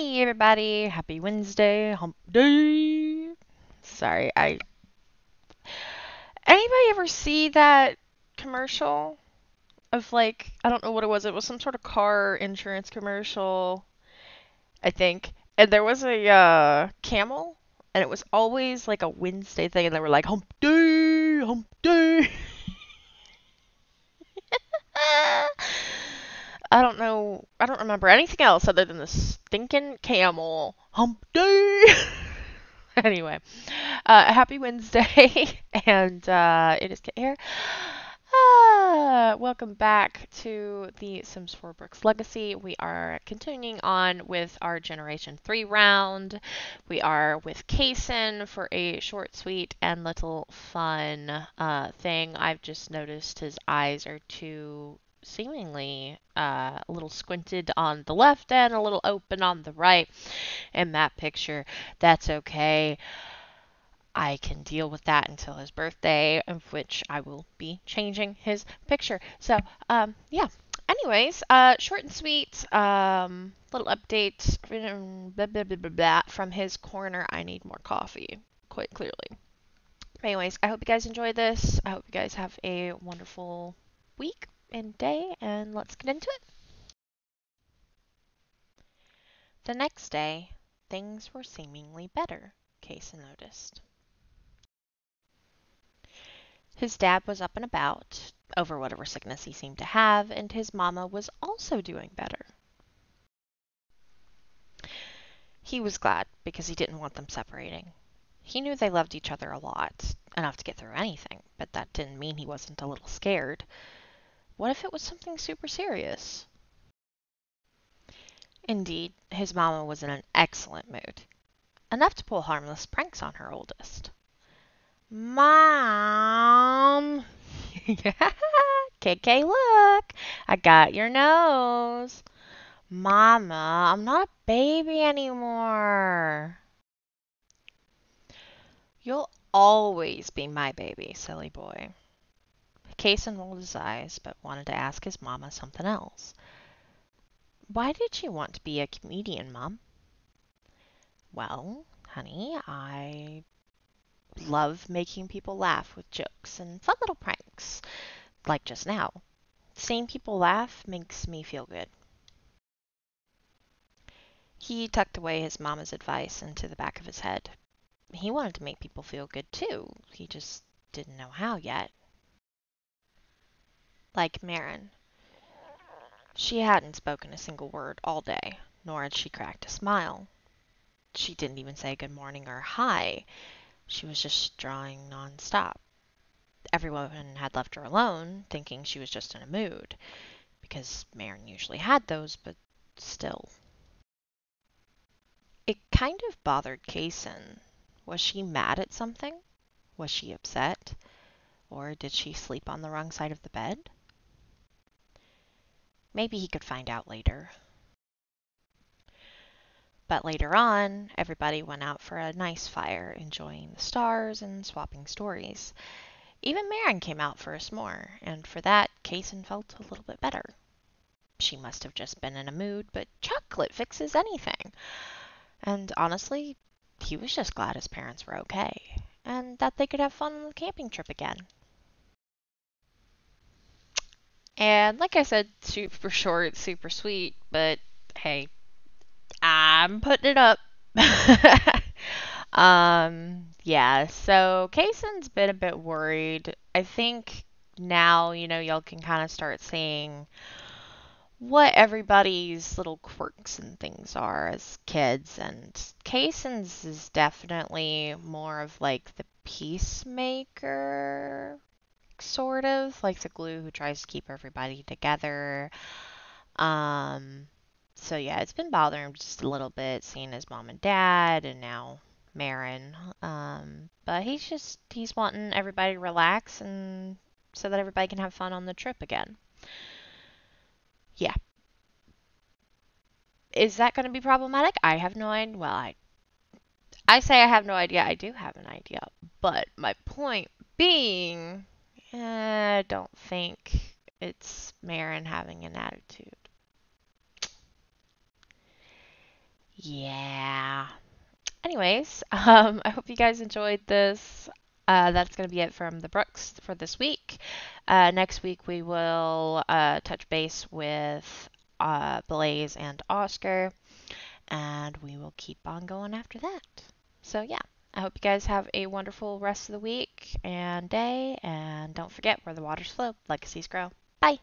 Hey everybody, happy Wednesday, hump day. Sorry, anybody ever see that commercial of like, I don't know what it was some sort of car insurance commercial, I think, and there was a camel, and it was always like a Wednesday thing, and they were like, hump day, hump day. I don't know. I don't remember anything else other than the stinking camel. Hump day! Anyway. Happy Wednesday. And it is Kit here. Welcome back to the Sims 4 Brooks Legacy. We are continuing on with our Generation 3 round. We are with Cayson for a short, sweet, and little fun thing. I've just noticed his eyes are too seemingly a little squinted on the left and a little open on the right in that picture. That's okay. I can deal with that until his birthday, of which I will be changing his picture. So yeah, anyways, short and sweet, little updates, blah, blah, blah, blah, blah, from his corner. I need more coffee, quite clearly. Anyways, I hope you guys enjoy this. I hope you guys have a wonderful week and day, and let's get into it. The next day, things were seemingly better, Cayson noticed. His dad was up and about, over whatever sickness he seemed to have, and his mama was also doing better. He was glad, because he didn't want them separating. He knew they loved each other a lot, enough to get through anything, but that didn't mean he wasn't a little scared. What if it was something super serious? Indeed, his mama was in an excellent mood, enough to pull harmless pranks on her oldest. Mom! Yeah, KK, look! I got your nose! Mama, I'm not a baby anymore! You'll always be my baby, silly boy. Cayson rolled his eyes, but wanted to ask his mama something else. Why did you want to be a comedian, Mom? Well, honey, I love making people laugh with jokes and fun little pranks, like just now. Seeing people laugh makes me feel good. He tucked away his mama's advice into the back of his head. He wanted to make people feel good, too. He just didn't know how yet. Like Marin. She hadn't spoken a single word all day, nor had she cracked a smile. She didn't even say good morning or hi. She was just drawing nonstop. Everyone had left her alone, thinking she was just in a mood, because Marin usually had those, but still. It kind of bothered Cayson. Was she mad at something? Was she upset? Or did she sleep on the wrong side of the bed? Maybe he could find out later. But later on, everybody went out for a nice fire, enjoying the stars and swapping stories. Even Marin came out for a s'more, and for that, Cayson felt a little bit better. She must have just been in a mood, but chocolate fixes anything. And honestly, he was just glad his parents were okay, and that they could have fun on the camping trip again. And like I said, super short, super sweet, but hey, I'm putting it up. Yeah, so Cayson's been a bit worried. I think now, you know, y'all can kind of start seeing what everybody's little quirks and things are as kids, and Cayson's is definitely more of like the peacemaker, sort of like the glue who tries to keep everybody together. So yeah, it's been bothering him just a little bit, seeing his mom and dad and now Marin. But he's wanting everybody to relax, and so that everybody can have fun on the trip again. Yeah. Is that going to be problematic? I have no idea. Well, I say I have no idea. I do have an idea. But my point being, I don't think it's Marin having an attitude. Yeah. Anyways, I hope you guys enjoyed this. That's going to be it from the Brooks for this week. Next week we will touch base with Blaze and Oscar, and we will keep on going after that. So yeah, I hope you guys have a wonderful rest of the week and day, and don't forget where the waters flow, legacies grow. Bye!